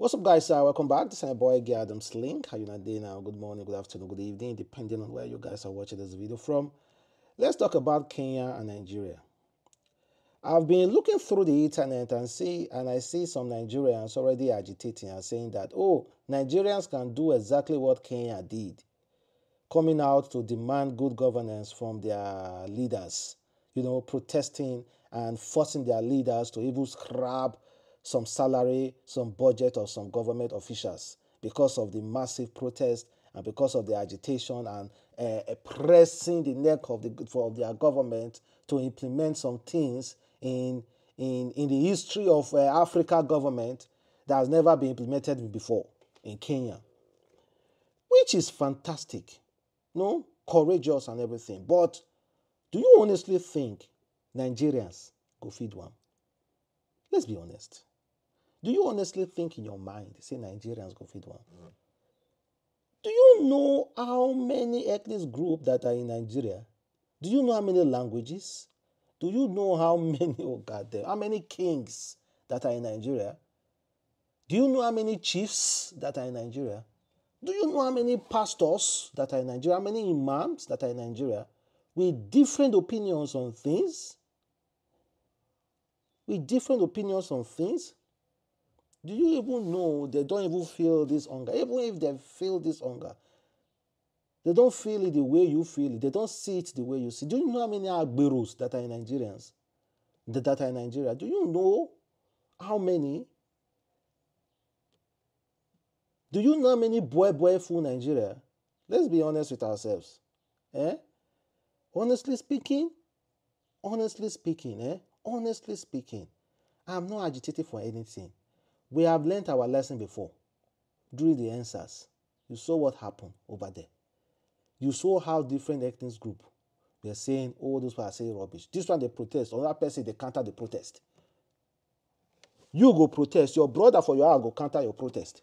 What's up, guys? Welcome back. This is my boy Adamslink. How you doing now? Good morning, good afternoon, good evening, depending on where you guys are watching this video from. Let's talk about Kenya and Nigeria. I've been looking through the internet and I see some Nigerians already agitating and saying that, oh, Nigerians can do exactly what Kenya did, coming out to demand good governance from their leaders, you know, protesting and forcing their leaders to even scrap some salary, some budget of some government officials because of the massive protest and because of the agitation and pressing the neck of their government to implement some things in the history of Africa government that has never been implemented before in Kenya, which is fantastic, no, courageous and everything. But do you honestly think Nigerians go feed one? Let's be honest. Do you honestly think in your mind, say Nigerians go feed one? Mm. Do you know how many ethnic groups that are in Nigeria? Do you know how many languages? Do you know how many, oh God, how many kings that are in Nigeria? Do you know how many chiefs that are in Nigeria? Do you know how many pastors that are in Nigeria? How many imams that are in Nigeria? With different opinions on things? With different opinions on things? Do you even know they don't even feel this hunger? Even if they feel this hunger, they don't feel it the way you feel it. They don't see it the way you see it. Do you know how many agberos that are in Nigerians? That are in Nigeria? Do you know how many? Do you know how many boy full Nigeria? Let's be honest with ourselves. Eh? Honestly speaking, I'm not agitated for anything. We have learned our lesson before. During the answers, you saw what happened over there. You saw how different ethnic groups were saying, oh, those people are saying rubbish. This one, they protest. Another person, they counter the protest. You go protest. Your brother for your house go counter your protest.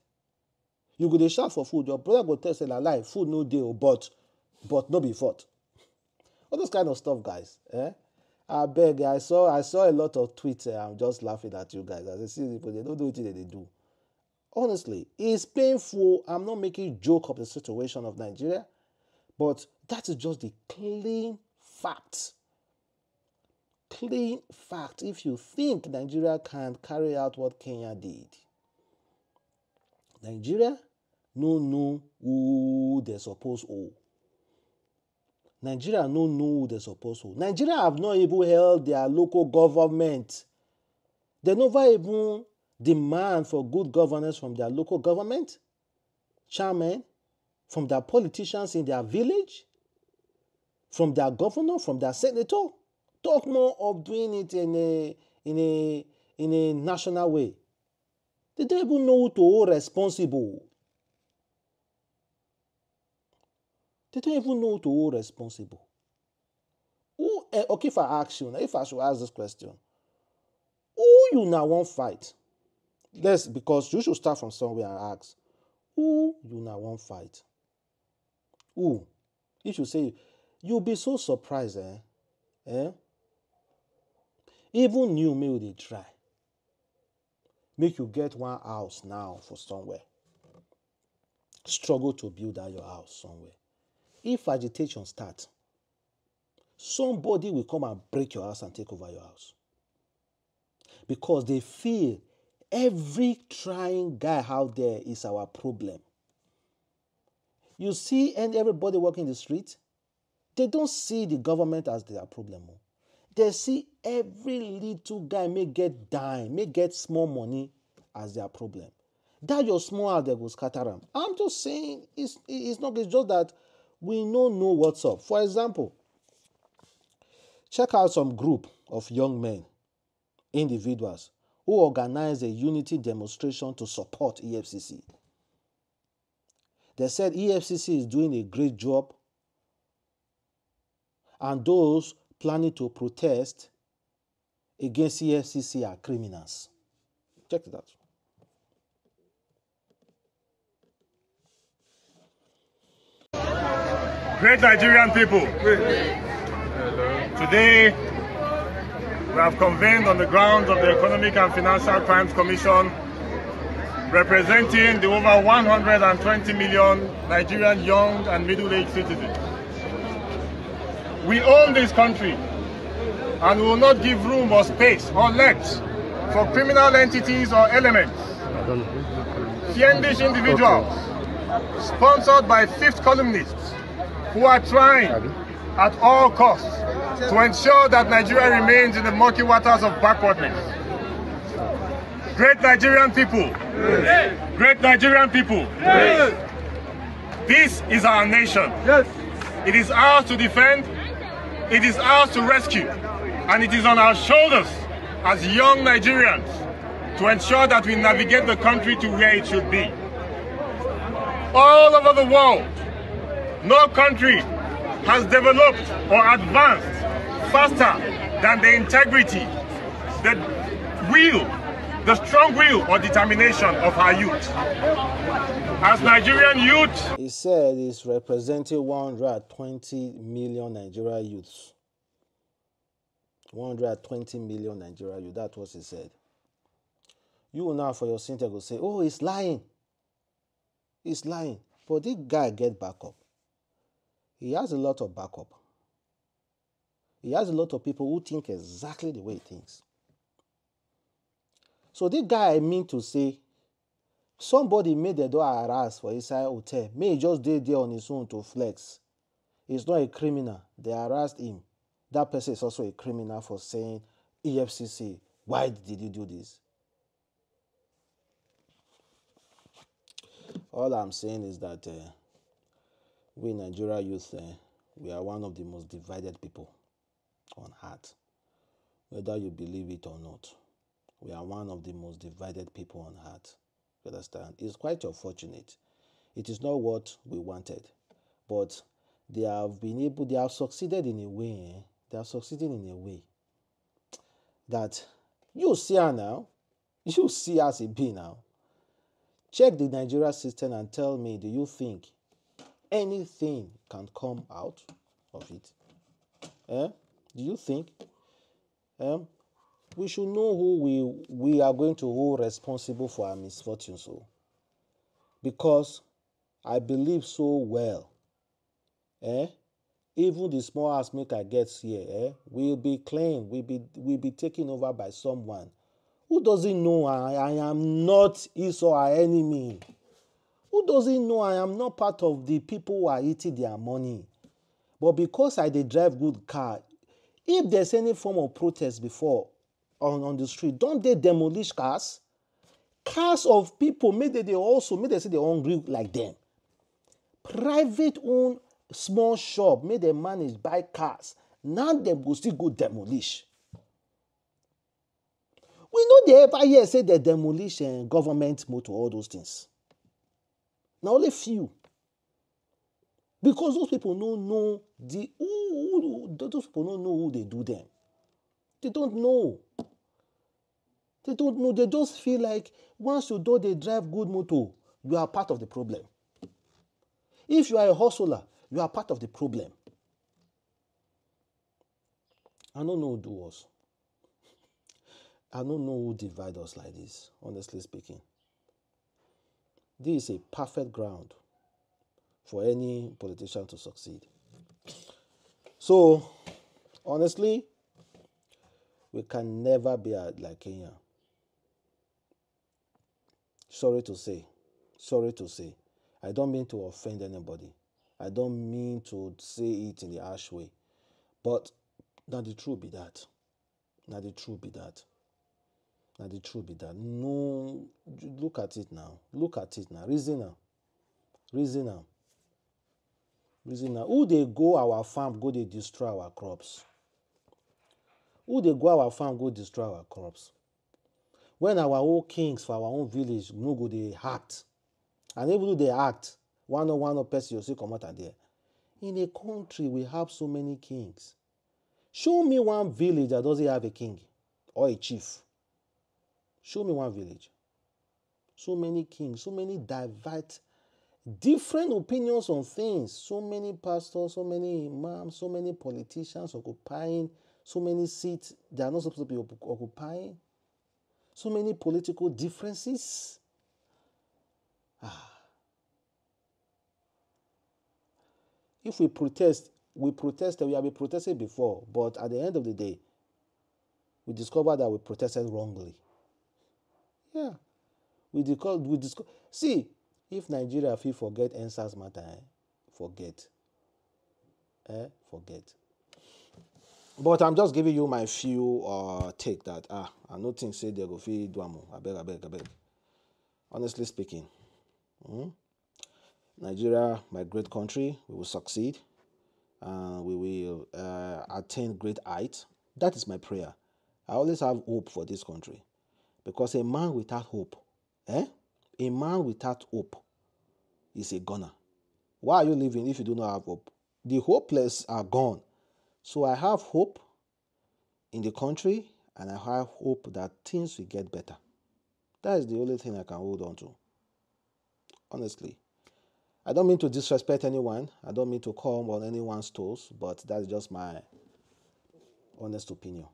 You go, they shout for food. Your brother go test and lie. Food no deal, but no be fought. All those kind of stuff, guys. Eh? I beg, I saw a lot of tweets. I'm just laughing at you guys. As I see people, they don't do it, they do. Honestly, it's painful. I'm not making a joke of the situation of Nigeria, but that is just the clean fact. Clean fact. If you think Nigeria can carry out what Kenya did, Nigeria no know who they're supposed to. Nigeria no know who they're supposed to. Nigeria have not even held their local government. They never even demand for good governance from their local government, chairman, from their politicians in their village, from their governor, from their senator. Talk more of doing it in a national way. They don't even know who to hold responsible. They don't even know to who responsible. Who, okay, if I ask you, if I should ask this question, who you now won't fight? Yes, because you should start from somewhere and ask, who you now won't fight? Who? If you say, you'll be so surprised, eh? Eh? Even you, may they try. Make you get one house now for somewhere. Struggle to build out your house somewhere. If agitation starts, somebody will come and break your house and take over your house. Because they feel every trying guy out there is our problem. You see, and everybody walking the street, they don't see the government as their problem. They see every little guy may get dime, may get small money as their problem. That your small house, they go scatter them. I'm just saying, it's just that we don't know what's up. For example, check out some group of young men, individuals, who organized a unity demonstration to support EFCC. They said EFCC is doing a great job, and those planning to protest against EFCC are criminals. Check it out. Great Nigerian people, today we have convened on the grounds of the Economic and Financial Crimes Commission representing the over 120 million Nigerian young and middle-aged citizens. We own this country and will not give room or space or let for criminal entities or elements, fiendish individuals sponsored by fifth columnists who are trying at all costs to ensure that Nigeria remains in the murky waters of backwardness. Great Nigerian people, yes. Great Nigerian people, yes. This is our nation. Yes. It is ours to defend, it is ours to rescue, and it is on our shoulders as young Nigerians to ensure that we navigate the country to where it should be. All over the world, no country has developed or advanced faster than the integrity, the will, the strong will or determination of our youth. As Nigerian youth... He said he's representing 120 million Nigerian youths. 120 million Nigerian youth, that's what he said. You will now for your syntax will say, oh, he's lying. He's lying. But this guy get backup. He has a lot of backup. He has a lot of people who think exactly the way he thinks. So this guy, I mean to say, somebody made the door harass for inside hotel. May he just did there on his own to flex. He's not a criminal. They harassed him. That person is also a criminal for saying, EFCC, why did you do this? All I'm saying is that we Nigeria youth, we are one of the most divided people on earth, whether you believe it or not. We are one of the most divided people on earth. You understand? It's quite unfortunate. It is not what we wanted. But they have been able, they have succeeded in a way. They have succeeded in a way that you see her now. You see as it be now. Check the Nigeria system and tell me, do you think anything can come out of it? Do you think? We should know who we are going to hold responsible for our misfortune, so. Because I believe so well, even the small house maker gets here, will be claimed, will be taken over by someone who doesn't know I am not his or our enemy, who doesn't know I am not part of the people who are eating their money. But because I did drive good car, if there's any form of protest before, on the street, don't they demolish cars? Cars of people, maybe they also, maybe they say they're hungry like them. Private owned small shop, maybe they manage buy cars. Now they will still go demolish. We know they ever hear say they demolish government motor, all those things. Now only few. Because those people don't know those people don't know who they do them. They don't know. They don't know. They just feel like once you do, they drive good motor, you are part of the problem. If you are a hustler, you are part of the problem. I don't know who do us. I don't know who divide us like this, honestly speaking. This is a perfect ground for any politician to succeed. So, honestly, we can never be like Kenya. Sorry to say. Sorry to say. I don't mean to offend anybody. I don't mean to say it in the harsh way. But now the truth be that. Now the truth be that. Now the truth be that. No, look at it now. Look at it now. Reason now. Reason now. Reason now. Who they go our farm, go they destroy our crops. Who they go our farm, go destroy our crops. When our own kings for our own village, no go they act. And even though they act, one person you see come out and there. In a country, we have so many kings. Show me one village that doesn't have a king or a chief. Show me one village. So many kings, so many diverse, different opinions on things. So many pastors, so many imams, so many politicians occupying so many seats they are not supposed to be occupying. So many political differences. If we protest, we protested, we have been protesting before, but at the end of the day, we discover that we protested wrongly. Yeah. See, if Nigeria, if you forget answers matter, forget. But I'm just giving you my few take that, I don't think say they go feel duamo. I beg. Honestly speaking, Nigeria, my great country, we will succeed. We will attain great height. That is my prayer. I always have hope for this country. Because a man without hope, a man without hope is a goner. Why are you living if you do not have hope? The hopeless are gone. So I have hope in the country, and I have hope that things will get better. That is the only thing I can hold on to. Honestly. I don't mean to disrespect anyone. I don't mean to come on anyone's toes, but that's just my honest opinion.